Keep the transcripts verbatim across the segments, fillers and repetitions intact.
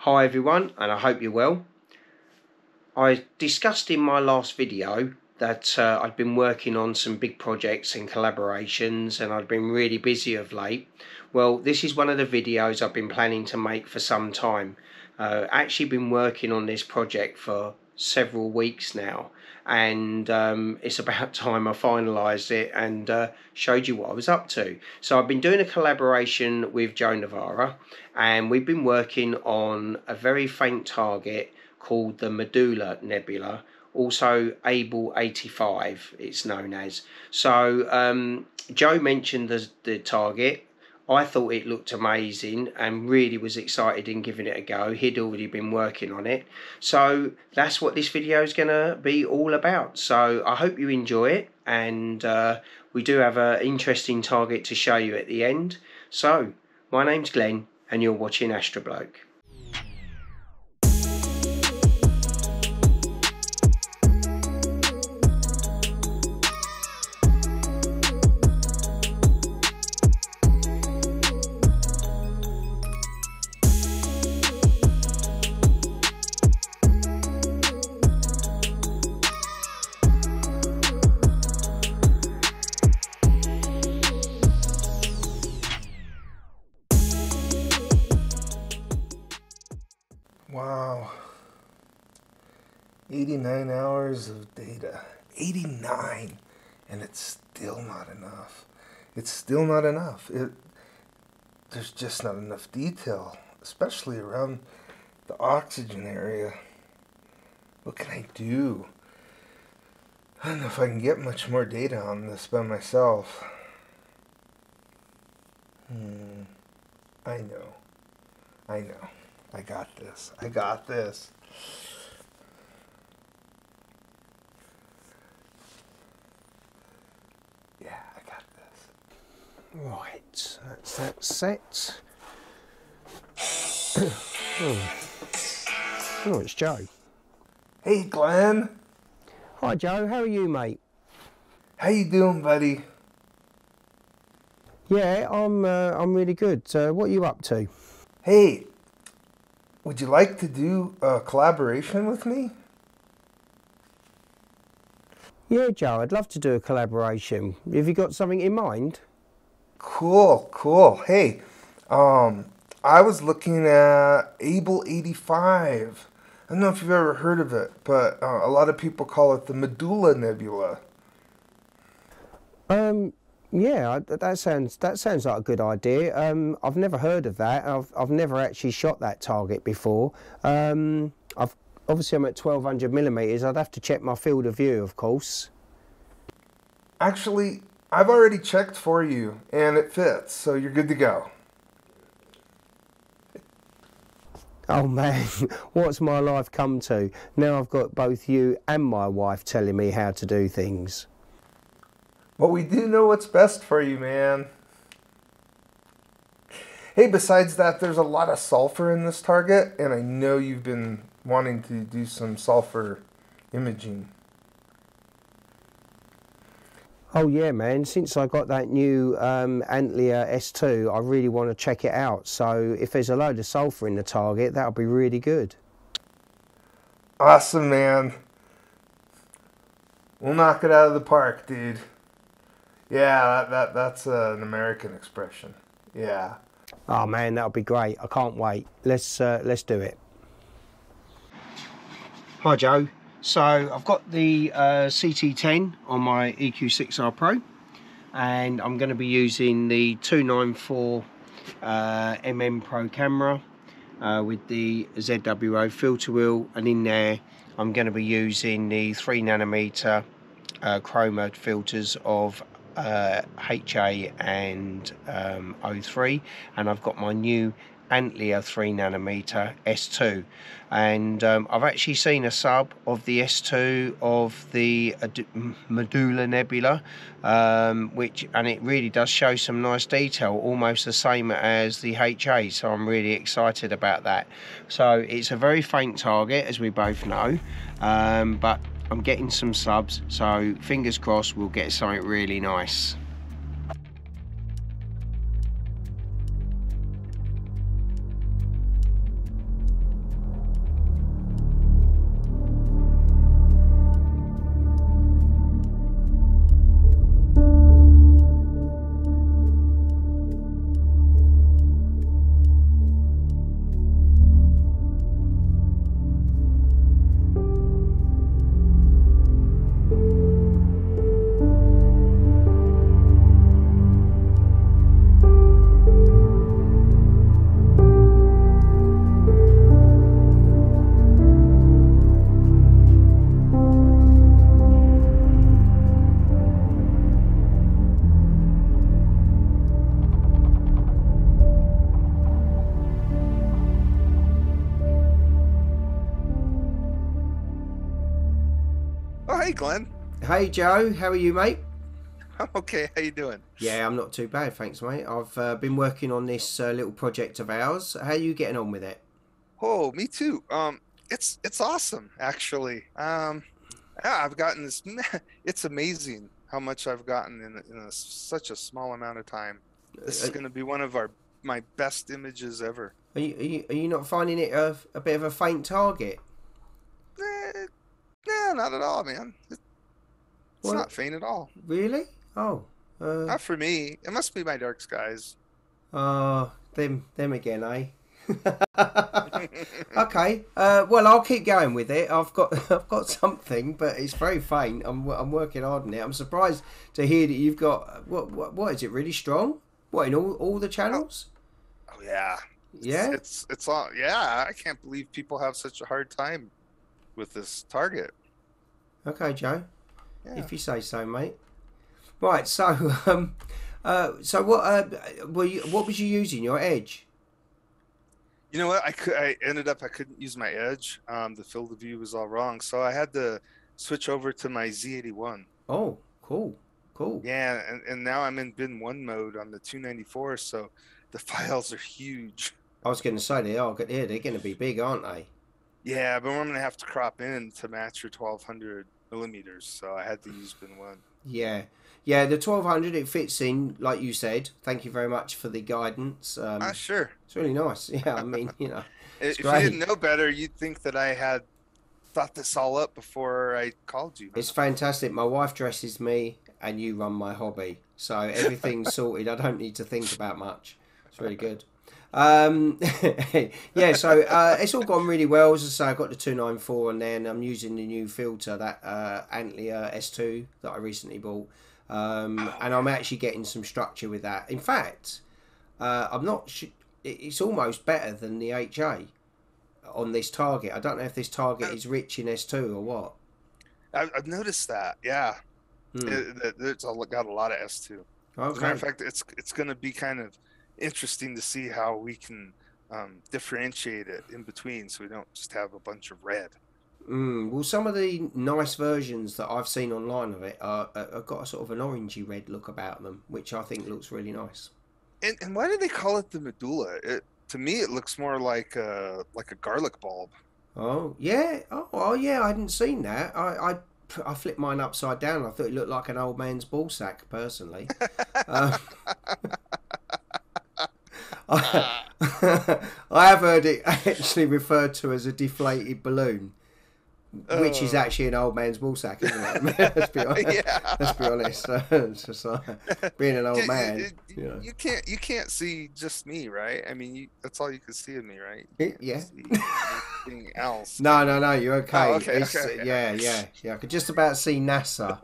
Hi everyone, and I hope you're well. I discussed in my last video that uh, I'd been working on some big projects and collaborations, and I'd been really busy of late. Well, this is one of the videos I've been planning to make for some time. Uh, actually been working on this project for several weeks now, and um, it's about time I finalised it and uh, showed you what I was up to. So I've been doing a collaboration with Joe Navara, and we've been working on a very faint target called the Medulla Nebula, also Abell eighty-five it's known as. So um, Joe mentioned the, the target. I thought it looked amazing and really was excited in giving it a go. He'd already been working on it. So that's what this video is going to be all about. So I hope you enjoy it, and uh, we do have an interesting target to show you at the end. So my name's Glenn, and you're watching AstroBloke. Wow, eighty-nine hours of data, eighty-nine, and it's still not enough. It's still not enough. It, there's just not enough detail, especially around the oxygen area. What can I do? I don't know if I can get much more data on this by myself. Hmm, I know, I know. I got this. I got this. Yeah, I got this. Right, that's that set. oh. oh, it's Joe. Hey, Glenn. Hi, Joe. How are you, mate? How you doing, buddy? Yeah, I'm. Uh, I'm really good. Uh, what are you up to? Hey. Would you like to do a collaboration with me? Yeah, Joe, I'd love to do a collaboration. Have you got something in mind? Cool, cool. Hey, um, I was looking at Abell eighty-five. I don't know if you've ever heard of it, but uh, a lot of people call it the Medulla Nebula. Um. Yeah, that sounds that sounds like a good idea. Um, I've never heard of that. I've I've never actually shot that target before. Um, I've obviously I'm at twelve hundred millimeters. I'd have to check my field of view, of course. Actually, I've already checked for you, and it fits, so you're good to go. Oh man, what's my life come to? Now I've got both you and my wife telling me how to do things. But we do know what's best for you, man. Hey, besides that, there's a lot of sulfur in this target, and I know you've been wanting to do some sulfur imaging. Oh yeah, man, since I got that new um, Antlia S two, I really want to check it out. So if there's a load of sulfur in the target, that'll be really good. Awesome, man. We'll knock it out of the park, dude. Yeah, that, that that's uh, an American expression. Yeah. Oh man, that'll be great. I can't wait. Let's uh, let's do it. Hi Joe. So I've got the uh, C T ten on my E Q six R Pro, and I'm going to be using the two ninety-four uh, M M Pro camera uh, with the Z W O filter wheel, and in there I'm going to be using the three nanometer uh, Chroma filters of Uh, H A and um, O three, and I've got my new Antlia three nanometer S two, and um, I've actually seen a sub of the S two of the Medulla Nebula, um, which and it really does show some nice detail, almost the same as the H A, so I'm really excited about that. So it's a very faint target, as we both know, um, but I'm getting some subs, so fingers crossed we'll get something really nice. Hey, Glenn. Hey, Joe. How are you, mate? I'm okay. How you doing? Yeah, I'm not too bad, thanks, mate. I've uh, been working on this uh, little project of ours. How are you getting on with it? Oh, me too. Um, it's it's awesome, actually. Um, yeah, I've gotten this. It's amazing how much I've gotten in, in a, such a small amount of time. This is going to be one of our my best images ever. Are you are you, are you not finding it a, a bit of a faint target? Eh, no, not at all, man. It's what? Not faint at all. Really? Oh. Uh, not for me. It must be my dark skies. Ah, uh, them them again, eh? Okay. Uh, well, I'll keep going with it. I've got I've got something, but it's very faint. I'm I'm working hard on it. I'm surprised to hear that you've got what what, what is it really strong? What in all all the channels? Oh, oh yeah. Yeah. It's, it's it's all yeah. I can't believe people have such a hard time with this target. Okay, Joe. Yeah. If you say so, mate. Right. So um, uh, so what uh, were you? What was you using? Your Edge. You know what? I could, I ended up I couldn't use my Edge. Um, the field of view was all wrong, so I had to switch over to my Z eighty-one. Oh, cool, cool. Yeah, and, and now I'm in bin one mode on the two ninety-four, so the files are huge. I was going to say they are good. Yeah, they're going to be big, aren't they? Yeah, but I'm going to have to crop in to match your twelve hundred millimeters, so I had to use bin one. Yeah, yeah. The twelve hundred, it fits in, like you said. Thank you very much for the guidance. Um, ah, sure. It's really nice. Yeah, I mean, you know, if great. You didn't know better, you'd think that I had thought this all up before I called you. It's fantastic. My wife dresses me, and you run my hobby, so everything's sorted. I don't need to think about much. It's really good. Um, yeah, so uh, it's all gone really well. As I say, I got the two ninety-four, and then I'm using the new filter, that uh, Antlia S two that I recently bought, um, oh, and I'm actually getting some structure with that. In fact, uh, I'm not. Sh it's almost better than the H A on this target. I don't know if this target is rich in S two or what. I've noticed that. Yeah, hmm. it, it's got a lot of S two. Okay. As a matter of fact, it's it's going to be kind of interesting to see how we can um, differentiate it in between, so we don't just have a bunch of red. Mm, well, some of the nice versions that I've seen online of it are, are, are got a sort of an orangey red look about them, which I think looks really nice. And, and why do they call it the medulla? It, to me, it looks more like a like a garlic bulb. Oh yeah, oh, oh yeah, I hadn't seen that. I. I I flipped mine upside down. I thought it looked like an old man's ball sack, personally. uh, I, I have heard it actually referred to as a deflated balloon, which oh. is actually an old man's ball sack, isn't it? Let's be honest. Yeah. Let's be honest. It's just like being an old man. You, you, you, know. you can't you can't see just me, right? I mean, you, that's all you can see of me, right? It, yeah. Anything else? No, no, no. You're okay. Oh, okay, okay. Yeah, yeah, yeah. I could just about see NASA.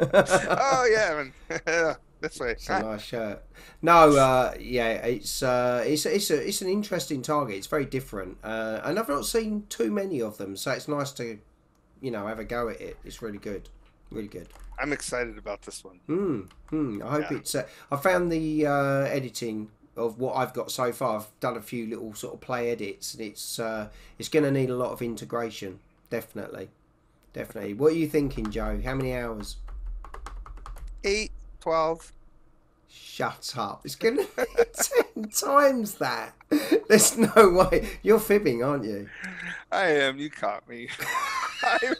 Oh yeah. Man. That's right. It's a nice shirt. No, uh, yeah, it's uh, it's it's a, it's an interesting target. It's very different, uh, and I've not seen too many of them, so it's nice to, you know, have a go at it. It's really good, really good. I'm excited about this one. Hmm. Hmm. I hope yeah. it's. Uh, I found the uh, editing of what I've got so far. I've done a few little sort of play edits, and it's uh, it's going to need a lot of integration. Definitely, definitely. What are you thinking, Joe? How many hours? Eight. twelve. Shut up. It's gonna be ten times that. There's no way. You're fibbing, aren't you? I am. You caught me. I'm,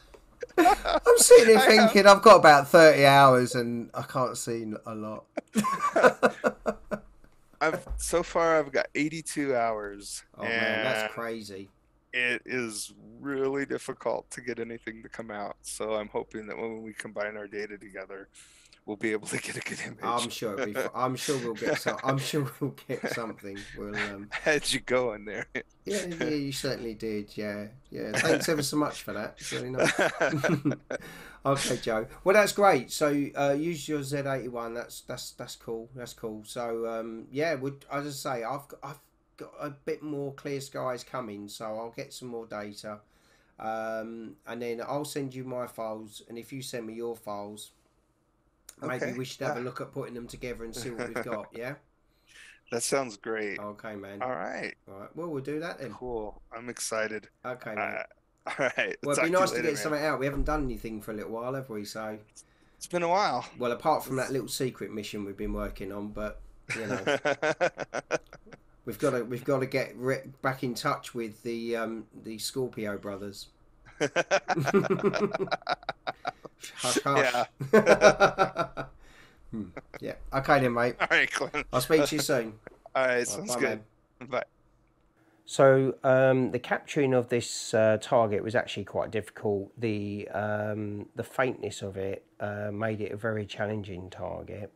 I'm sitting here thinking I've got about thirty hours and I can't see a lot. I've so far I've got eighty-two hours. Oh man, that's crazy. It is really difficult to get anything to come out, so I'm hoping that when we combine our data together, we'll be able to get a good image. I'm sure. It'll be, I'm sure we'll get. So, I'm sure we'll get something. We'll. Um, How'd you go in there? Yeah, yeah, you certainly did. Yeah, yeah. Thanks ever so much for that. It's really nice. Okay, Joe. Well, that's great. So uh, use your Z eighty-one. That's that's that's cool. That's cool. So um, yeah, would as I say, I've got, I've got a bit more clear skies coming, so I'll get some more data, um, and then I'll send you my files, and if you send me your files. Maybe okay. we should have yeah. a look at putting them together and see what we've got, yeah? That sounds great. Okay, man. All right. All right. Well, we'll do that then. Cool. I'm excited. Okay, man. Uh, All right. Well, it'd be nice to get something out. We haven't done anything for a little while, have we? So it's been a while. Well, apart from that little secret mission we've been working on, but you know, we've got to we've got to get back in touch with the um, the Scorpio brothers. Hush, hush. Yeah. hmm. Yeah. Okay then, mate. All right, Glenn. I'll speak to you soon. All right, sounds All right, bye, good. Man. Bye. So um, the capturing of this uh, target was actually quite difficult. The um, the faintness of it uh, made it a very challenging target.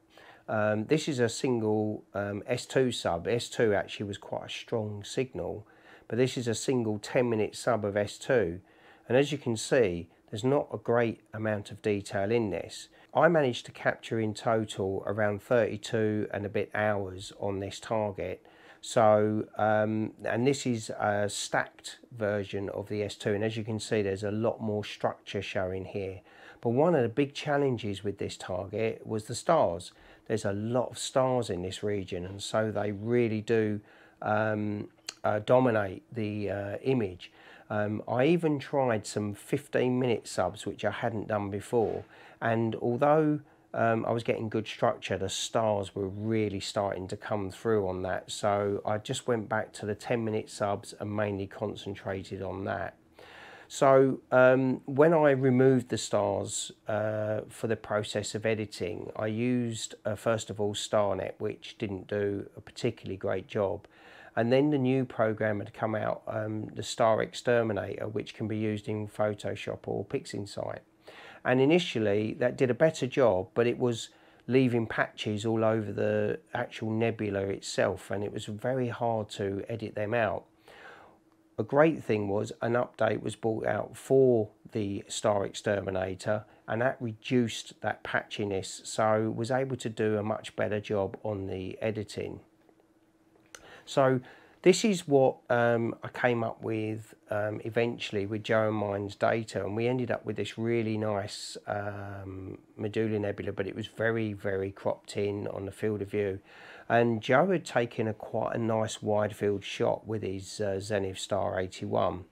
Um, this is a single um, S two sub. S two actually was quite a strong signal, but this is a single ten minute sub of S two. And as you can see, there's not a great amount of detail in this. I managed to capture in total around thirty-two and a bit hours on this target. So, um, and this is a stacked version of the S two, and as you can see there's a lot more structure showing here. But one of the big challenges with this target was the stars. There's a lot of stars in this region, and so they really do um, uh, dominate the uh, image. Um, I even tried some fifteen minute subs, which I hadn't done before, and although Um, I was getting good structure, the stars were really starting to come through on that, so I just went back to the ten minute subs and mainly concentrated on that. So um, when I removed the stars uh, for the process of editing, I used uh, first of all Starnet, which didn't do a particularly great job, and then the new program had come out, um, the Star Exterminator, which can be used in Photoshop or PixInsight. And initially that did a better job, but it was leaving patches all over the actual nebula itself, and it was very hard to edit them out. A great thing was an update was brought out for the Star Exterminator, and that reduced that patchiness, so was able to do a much better job on the editing. So this is what um, I came up with um, eventually with Joe and mine's data, and we ended up with this really nice um, Medulla Nebula, but it was very, very cropped in on the field of view. And Joe had taken a quite a nice wide field shot with his uh, Zenith Star eighty-one.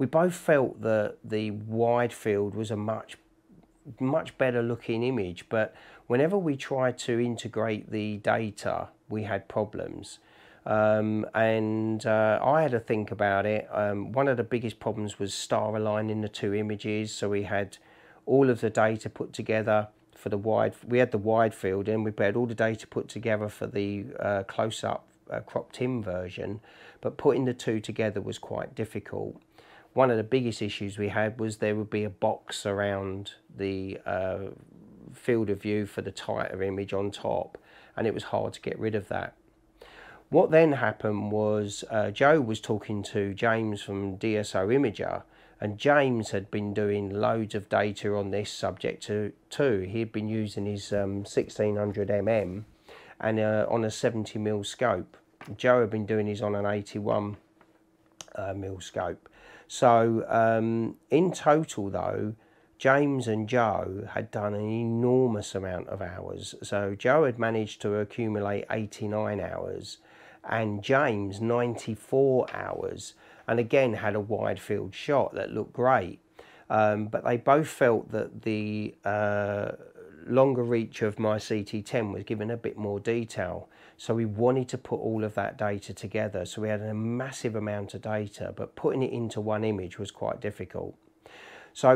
We both felt that the wide field was a much, much better looking image, but whenever we tried to integrate the data, we had problems. Um, and uh, I had to think about it. Um, one of the biggest problems was star aligning the two images, so we had all of the data put together for the wide, we had the wide field, and we had all the data put together for the uh, close-up uh, cropped in version, but putting the two together was quite difficult. One of the biggest issues we had was there would be a box around the uh, field of view for the tighter image on top, and it was hard to get rid of that. What then happened was uh, Joe was talking to James from D S O Imager, and James had been doing loads of data on this subject too. He'd been using his um, sixteen hundred millimeter and uh, on a seventy millimeter scope. Joe had been doing his on an eighty-one millimeter uh, scope. So um, in total though, James and Joe had done an enormous amount of hours. So Joe had managed to accumulate eighty-nine hours and James ninety-four hours, and again had a wide field shot that looked great. Um, but they both felt that the uh, longer reach of my C T ten was given a bit more detail. So we wanted to put all of that data together. So we had a massive amount of data, but putting it into one image was quite difficult. So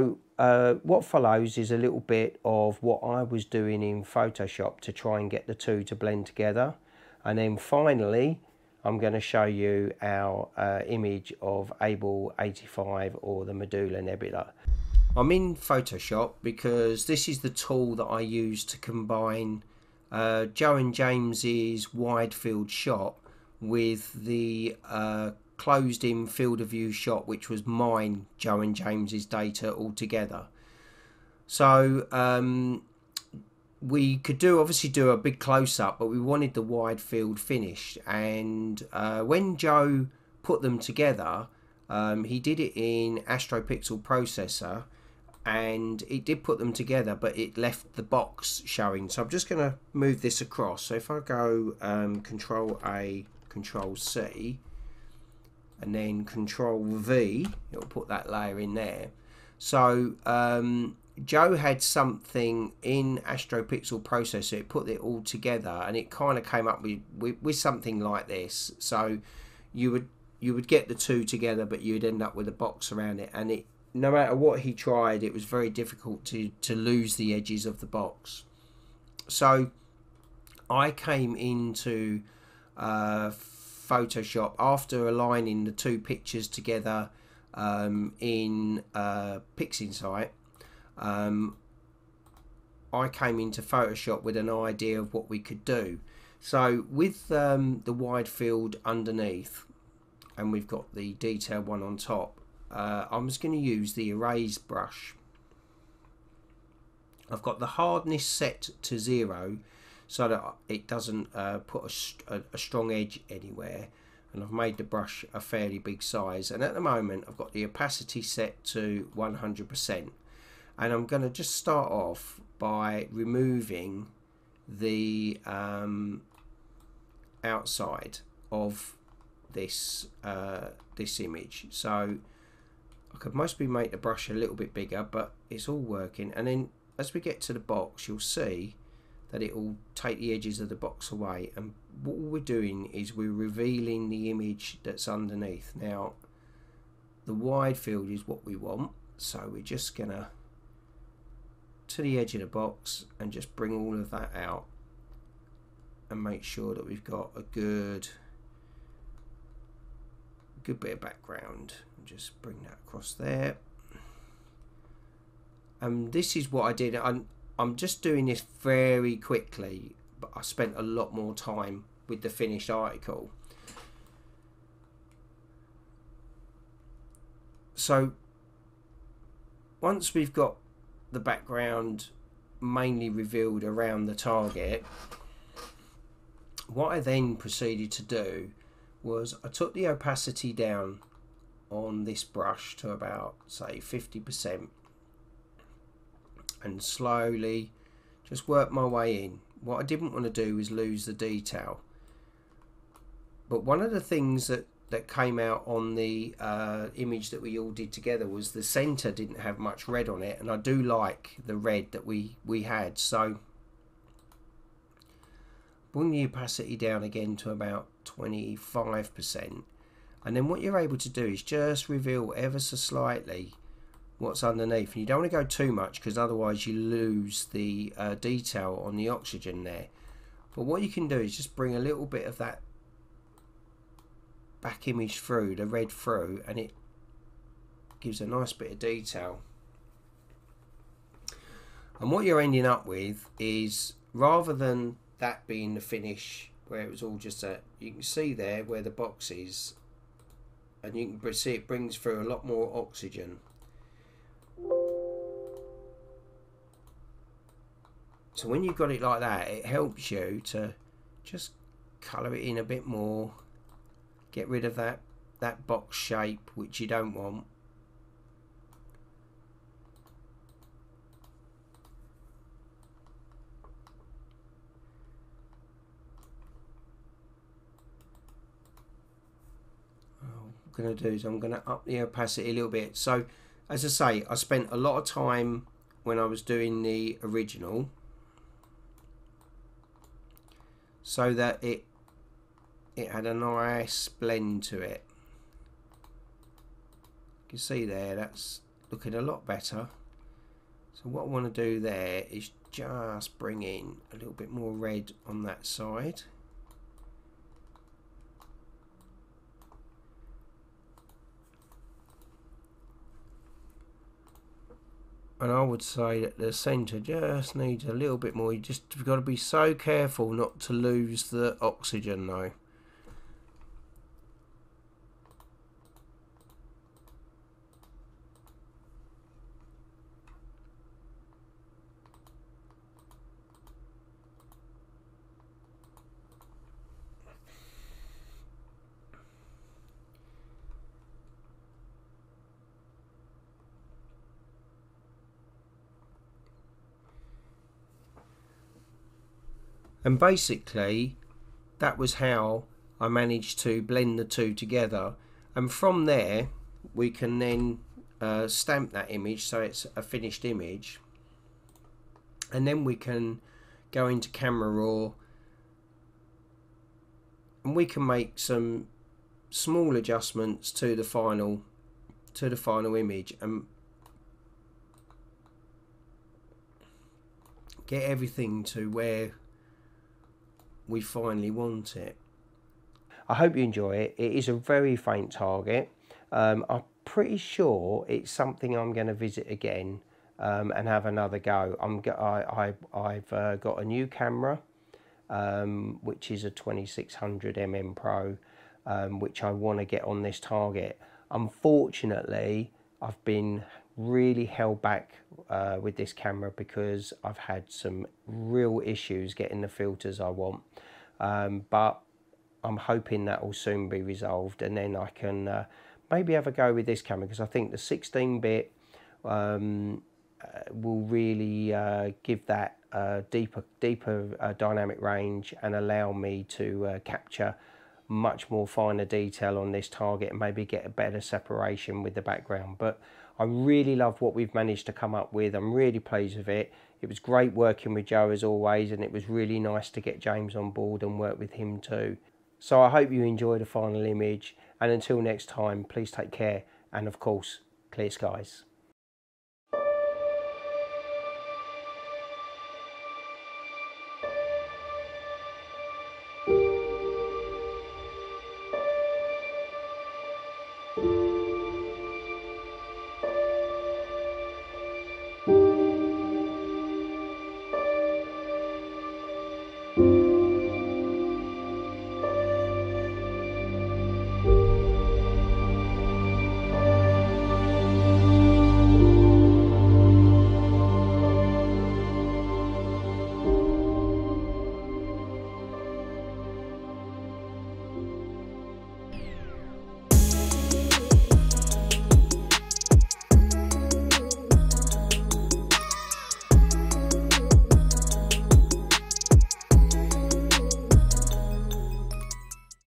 uh, what follows is a little bit of what I was doing in Photoshop to try and get the two to blend together. And then finally, I'm going to show you our uh, image of Abell eighty-five or the Medulla Nebula. I'm in Photoshop because this is the tool that I use to combine uh, Joe and James's wide field shot with the uh, closed in field of view shot, which was mine, Joe and James's data all together. So um, we could do obviously do a big close-up, but we wanted the wide field finished, and uh, when Joe put them together, um, he did it in Astro Pixel Processor, and it did put them together, but it left the box showing. So I'm just going to move this across. So if I go um, Control A, Control C, and then Control V, it'll put that layer in there. So um, Joe had something in Astro Pixel Processor, it put it all together, and it kind of came up with, with, with something like this. So you would you would get the two together, but you'd end up with a box around it, and it, no matter what he tried, it was very difficult to, to lose the edges of the box. So I came into uh, Photoshop after aligning the two pictures together um, in uh, PixInsight. Um, I came into Photoshop with an idea of what we could do. So with um, the wide field underneath, and we've got the detail one on top, uh, I'm just going to use the erase brush. I've got the hardness set to zero so that it doesn't uh, put a, a strong edge anywhere, and I've made the brush a fairly big size, and at the moment I've got the opacity set to one hundred percent, and I'm going to just start off by removing the um, outside of this uh, this image. So I could mostly make the brush a little bit bigger, but it's all working, and then as we get to the box you'll see that it will take the edges of the box away, and what we're doing is we're revealing the image that's underneath. Now the wide field is what we want, so we're just gonna to the edge of the box and just bring all of that out and make sure that we've got a good good bit of background. Just bring that across there, and this is what I did. I'm, I'm just doing this very quickly, but I spent a lot more time with the finished article. So once we've got the background mainly revealed around the target, what I then proceeded to do was I took the opacity down on this brush to about, say, fifty percent, and slowly just work my way in. What I didn't want to do was lose the detail, but one of the things that that came out on the uh, image that we all did together was the center didn't have much red on it, and I do like the red that we we had. So bring the opacity down again to about twenty-five percent, and then what you're able to do is just reveal ever so slightly what's underneath, and you don't want to go too much because otherwise you lose the uh, detail on the oxygen there. But what you can do is just bring a little bit of that back image through, the red through, and it gives a nice bit of detail. And what you're ending up with is, rather than that being the finish where it was all just a, you can see there where the box is, and you can see it brings through a lot more oxygen. So when you've got it like that, it helps you to just colour it in a bit more, get rid of that that box shape which you don't want, going to do is I'm going to up the opacity a little bit. So as I say, I spent a lot of time when I was doing the original so that it it had a nice blend to it. You can see there that's looking a lot better. So what I want to do there is just bring in a little bit more red on that side. And I would say that the centre just needs a little bit more. You just, you've got to be so careful not to lose the oxygen though. And basically that was how I managed to blend the two together, and from there we can then uh, stamp that image so it's a finished image, and then we can go into Camera Raw and we can make some small adjustments to the final to the final image and get everything to where we finally want it. I hope you enjoy it. It is a very faint target. Um, I'm pretty sure it's something I'm going to visit again um, and have another go. I'm go I, I, I've uh, got a new camera, um, which is a twenty-six hundred millimeter Pro, um, which I want to get on this target. Unfortunately, I've been really held back uh, with this camera because I've had some real issues getting the filters I want, um, but I'm hoping that will soon be resolved, and then I can uh, maybe have a go with this camera, because I think the sixteen bit um, will really uh, give that uh, deeper deeper uh, dynamic range and allow me to uh, capture much more finer detail on this target and maybe get a better separation with the background. But I really love what we've managed to come up with. I'm really pleased with it. It was great working with Joe as always, and it was really nice to get James on board and work with him too. So I hope you enjoy the final image, and until next time, please take care, and of course, clear skies.